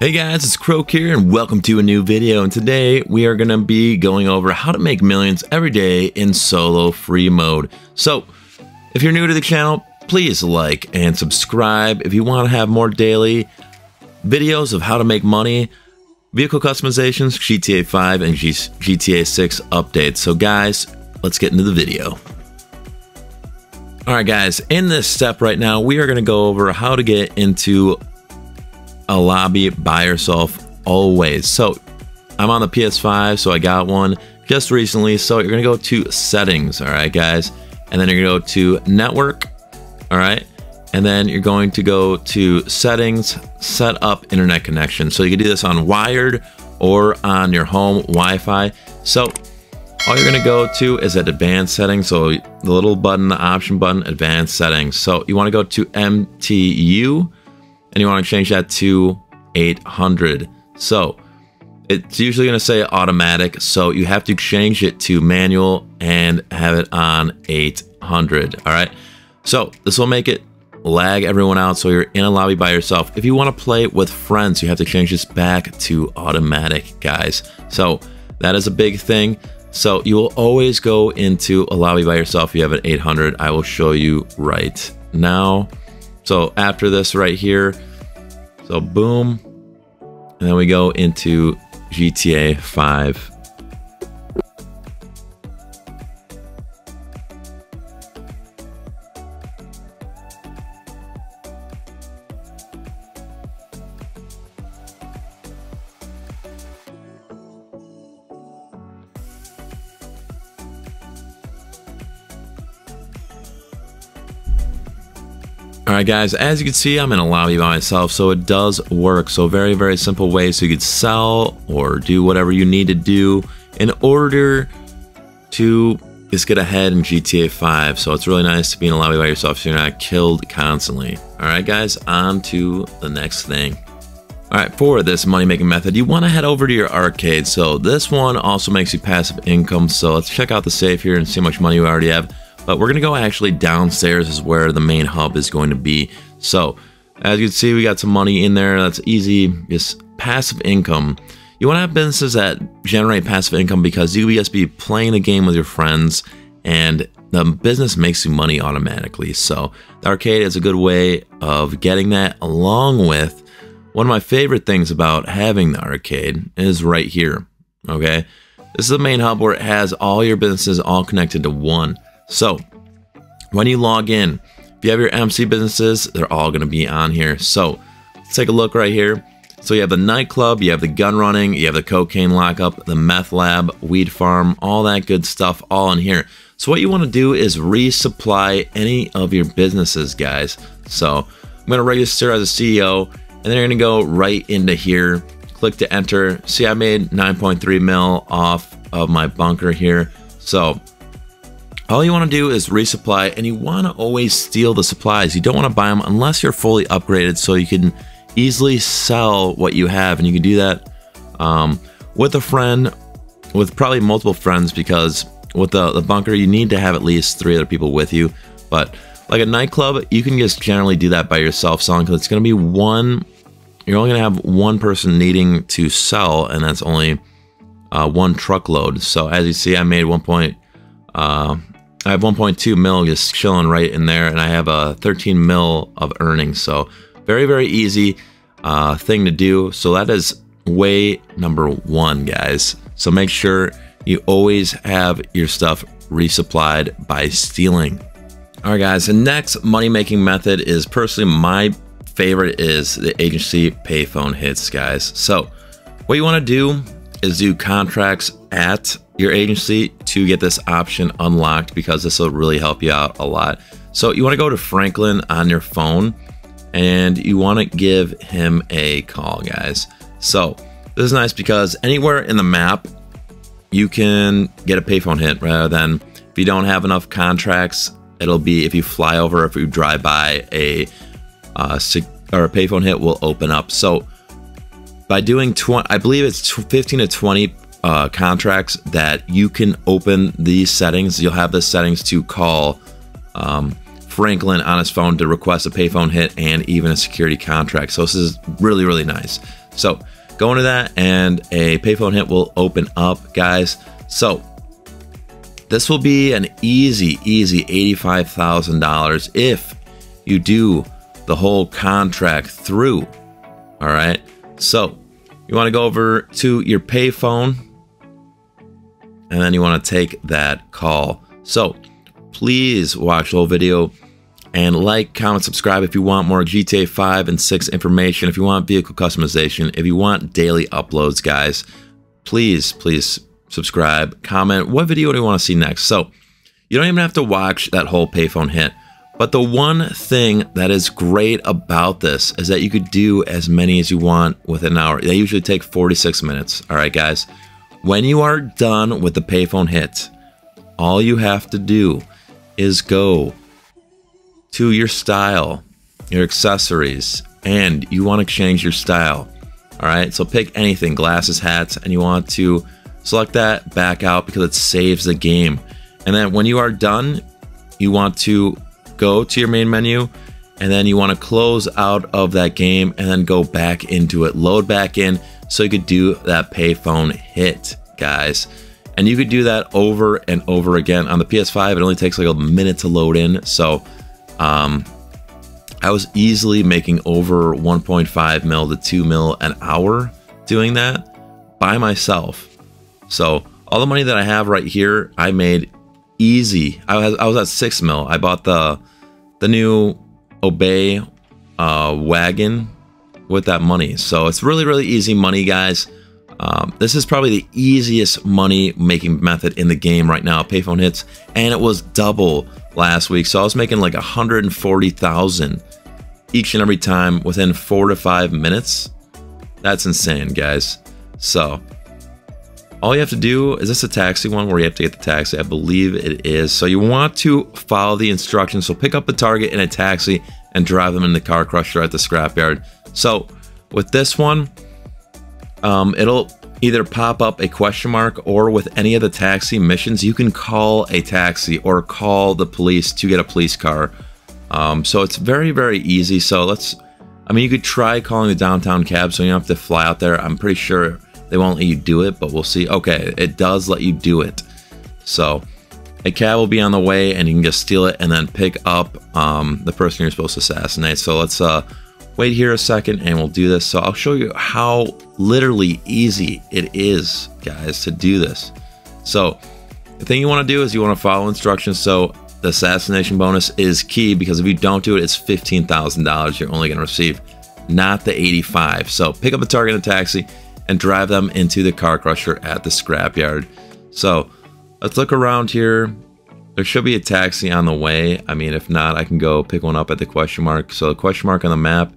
Hey guys, it's Croke here and welcome to a new video, and today we are going to be going over how to make millions every day in solo free mode. So if you're new to the channel, please like and subscribe if you want to have more daily videos of how to make money, vehicle customizations, GTA 5 and GTA 6 updates. So guys, let's get into the video. Alright guys, in this step right now we are going to go over how to get into a lobby by yourself always. So I'm on the PS5, so I got one just recently. So you're gonna go to settings, all right guys, and then you're gonna go to network, all right, and then you're going to go to settings, set up internet connection. So you can do this on wired or on your home Wi-Fi. So all you're gonna go to is at advanced settings. So the little button, the option button, advanced settings. So you wanna go to MTU, and you want to change that to 800. So it's usually going to say automatic, so you have to change it to manual and have it on 800. All right, so this will make it lag everyone out, so you're in a lobby by yourself. If you want to play with friends, you have to change this back to automatic, guys. So that is a big thing. So you will always go into a lobby by yourself if you have an 800. I will show you right now. So after this right here, so boom, and then we go into GTA 5. Alright guys, as you can see, I'm in a lobby by myself, so it does work. So very, very simple way, so you could sell or do whatever you need to do in order to just get ahead in GTA 5. So it's really nice to be in a lobby by yourself so you're not killed constantly. Alright guys, on to the next thing. Alright, for this money making method, you want to head over to your arcade. So this one also makes you passive income, so let's check out the safe here and see how much money you already have. But we're gonna go actually downstairs is where the main hub is going to be. So as you can see, we got some money in there. That's easy, just passive income. You wanna have businesses that generate passive income because you just be playing the game with your friends and the business makes you money automatically. So the arcade is a good way of getting that, along with one of my favorite things about having the arcade is right here, okay? This is the main hub where it has all your businesses all connected to one. So when you log in, if you have your MC businesses, they're all going to be on here. So let's take a look right here. So you have the nightclub, you have the gun running, you have the cocaine lockup, the meth lab, weed farm, all that good stuff all in here. So what you want to do is resupply any of your businesses, guys. So I'm going to register as a CEO, and then you're going to go right into here, click to enter. See, I made 9.3 mil off of my bunker here. So all you want to do is resupply, and you want to always steal the supplies. You don't want to buy them unless you're fully upgraded, so you can easily sell what you have, and you can do that with a friend, with probably multiple friends, because with the bunker, you need to have at least 3 other people with you. But like a nightclub, you can just generally do that by yourself selling, because it's going to be one, you're only going to have one person needing to sell, and that's only one truckload. So as you see, I made I have 1.2 mil just chilling right in there, and I have a 13 mil of earnings. So very, very easy thing to do. So that is way number one, guys. So make sure you always have your stuff resupplied by stealing. All right, guys, the next money-making method is personally my favorite, is the agency payphone hits, guys. So what you want to do is do contracts at your agency to get this option unlocked, because this will really help you out a lot. So you want to go to Franklin on your phone, and you want to give him a call, guys. So this is nice because anywhere in the map you can get a payphone hit, rather than if you don't have enough contracts, it'll be if you fly over, if you drive by, a payphone hit will open up. So by doing 20, I believe it's 15 to 20 contracts that you can open these settings. You'll have the settings to call Franklin on his phone to request a payphone hit and even a security contract. So this is really, really nice. So go into that and a payphone hit will open up, guys. So this will be an easy, easy $85,000 if you do the whole contract through. All right. So you want to go over to your payphone and then you want to take that call. So please watch the whole video and like, comment, subscribe if you want more GTA 5 and 6 information, if you want vehicle customization, if you want daily uploads, guys. Please, please subscribe, comment. What video do you want to see next? So you don't even have to watch that whole payphone hit. But the one thing that is great about this is that you could do as many as you want with an hour. They usually take 46 minutes. All right, guys. When you are done with the payphone hit, all you have to do is go to your style, your accessories, and you want to change your style. All right, so pick anything, glasses, hats, and you want to select that, back out because it saves the game. And then when you are done, you want to go to your main menu and then you want to close out of that game and then go back into it, load back in so you could do that payphone hit, guys. And you could do that over and over again. On the PS5, it only takes like a minute to load in. So I was easily making over 1.5 mil to 2 mil an hour doing that by myself. So all the money that I have right here, I made easy. I was at 6 mil. I bought the new Obey wagon with that money. So it's really, really easy money, guys. This is probably the easiest money making method in the game right now, payphone hits, and it was double last week. So I was making like 140,000 each and every time within 4 to 5 minutes. That's insane, guys. So all you have to do is this a taxi one where you have to get the taxi. I believe it is. So you want to follow the instructions. So pick up a target in a taxi and drive them in the car crusher at the scrapyard. So with this one, it'll either pop up a question mark, or with any of the taxi missions, you can call a taxi or call the police to get a police car. So it's very, very easy. So you could try calling the downtown cab so you don't have to fly out there. I'm pretty sure they won't let you do it, but we'll see. Okay, it does let you do it. So a cab will be on the way and you can just steal it and then pick up the person you're supposed to assassinate. So let's wait here a second and we'll do this. So I'll show you how literally easy it is, guys, to do this. So the thing you want to do is you want to follow instructions. So the assassination bonus is key because if you don't do it, it's $15,000 you're only going to receive, not the 85. So pick up a target in a taxi and drive them into the car crusher at the scrapyard. So let's look around here. There should be a taxi on the way. I mean, if not, I can go pick one up at the question mark. So the question mark on the map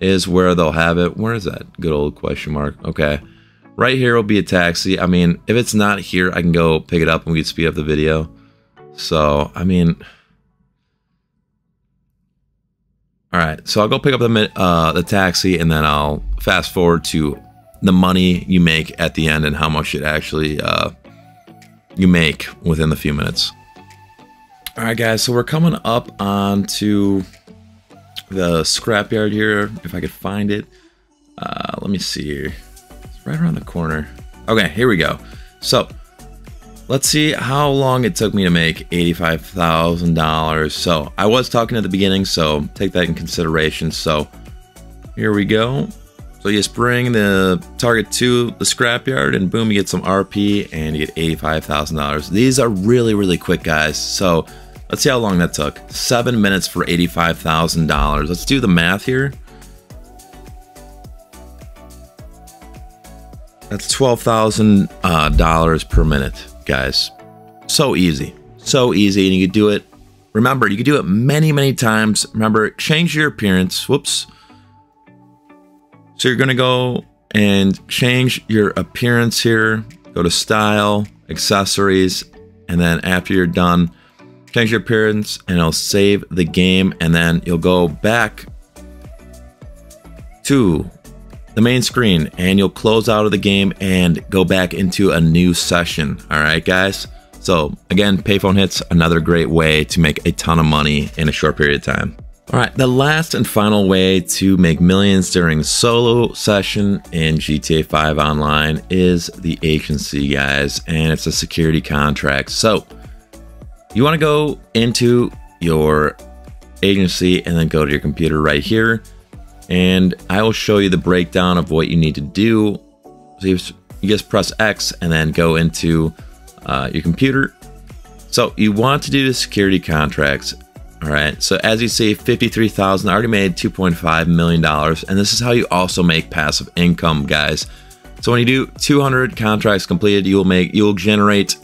is where they'll have it. Where is that good old question mark? Okay, right here will be a taxi. I mean, if it's not here, I can go pick it up and we can speed up the video. So I mean, all right, so I'll go pick up the taxi and then I'll fast forward to the money you make at the end and how much it actually you make within the few minutes. All right, guys, so we're coming up onto the scrapyard here, if I could find it. Let me see here. It's right around the corner. Okay, here we go. So let's see how long it took me to make $85,000. So I was talking at the beginning, so take that in consideration. So here we go. So you just bring the target to the scrapyard and boom, you get some RP and you get $85,000. These are really, really quick, guys. So let's see how long that took. 7 minutes for $85,000. Let's do the math here. That's $12,000 per minute, guys. So easy. So easy. And you could do it. Remember, you could do it many, many times. Remember, change your appearance. Whoops. So you're going to go and change your appearance here. Go to style, accessories, and then after you're done, change your appearance and it'll save the game. And then you'll go back to the main screen and you'll close out of the game and go back into a new session. All right, guys. So again, payphone hits, another great way to make a ton of money in a short period of time. All right, the last and final way to make millions during solo session in GTA 5 Online is the agency, guys, and it's a security contract. So you want to go into your agency and then go to your computer right here, and I will show you the breakdown of what you need to do. So you just press X and then go into your computer. So you want to do the security contracts. All right, so as you see, 53,000, I already made $2.5 million. And this is how you also make passive income, guys. So when you do 200 contracts completed, you'll generate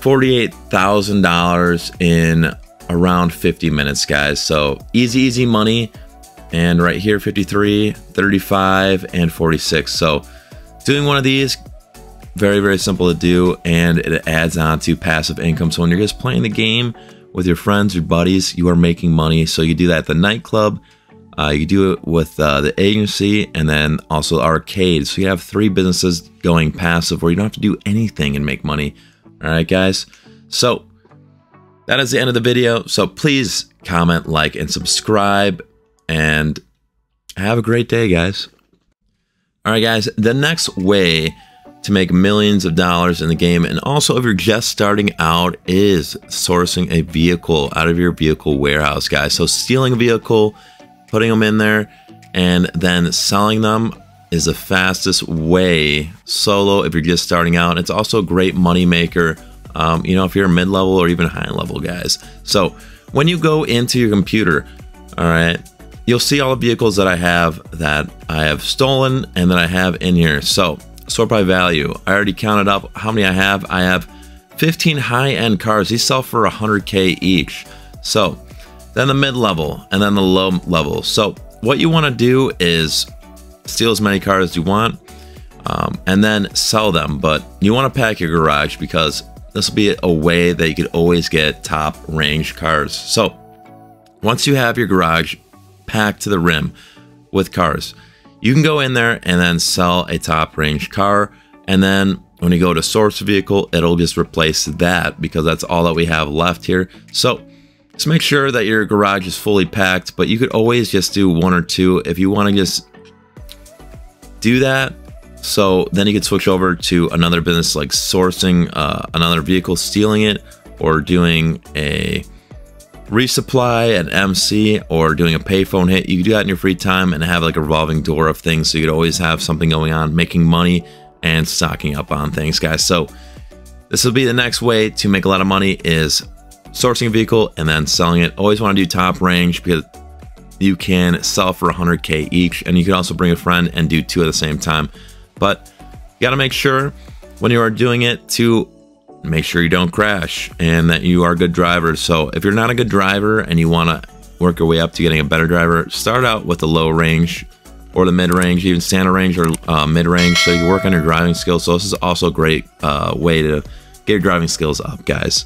$48,000 in around 50 minutes, guys. So easy, easy money. And right here, 53, 35, and 46. So doing one of these, very, very simple to do, and it adds on to passive income. So when you're just playing the game with your friends, your buddies, you are making money. So you do that at the nightclub, you do it with the agency, and then also arcades. So you have three businesses going passive where you don't have to do anything and make money. All right, guys. So that is the end of the video. So please comment, like, and subscribe, and have a great day, guys. All right, guys, the next way to make millions of dollars in the game, and also if you're just starting out, is sourcing a vehicle out of your vehicle warehouse, guys. So stealing a vehicle, putting them in there, and then selling them is the fastest way solo if you're just starting out. It's also a great money maker, you know, if you're mid-level or even high-level, guys. So when you go into your computer, all right, you'll see all the vehicles that I have stolen and that I have in here. So sort by value, I already counted up how many I have. I have 15 high-end cars. These sell for 100K each. So then the mid-level and then the low level. So what you want to do is steal as many cars as you want, and then sell them. But you want to pack your garage, because this will be a way that you could always get top range cars. So once you have your garage packed to the rim with cars, you can go in there and then sell a top range car. And then when you go to source vehicle, it'll just replace that, because that's all that we have left here. So just make sure that your garage is fully packed, but you could always just do one or two if you want to just do that. So then you could switch over to another business, like sourcing another vehicle, stealing it, or doing a resupply, an MC, or doing a payphone hit. You can do that in your free time and have like a revolving door of things, so you could always have something going on, making money and stocking up on things, guys. So this will be the next way to make a lot of money, is sourcing a vehicle and then selling it. Always want to do top range, because you can sell for 100K each, and you can also bring a friend and do two at the same time. But you got to make sure when you are doing it to make sure you don't crash and that you are a good driver. So if you're not a good driver and you want to work your way up to getting a better driver, start out with the low range or the mid range, even standard range or mid range. So you work on your driving skills. So this is also a great way to get your driving skills up, guys.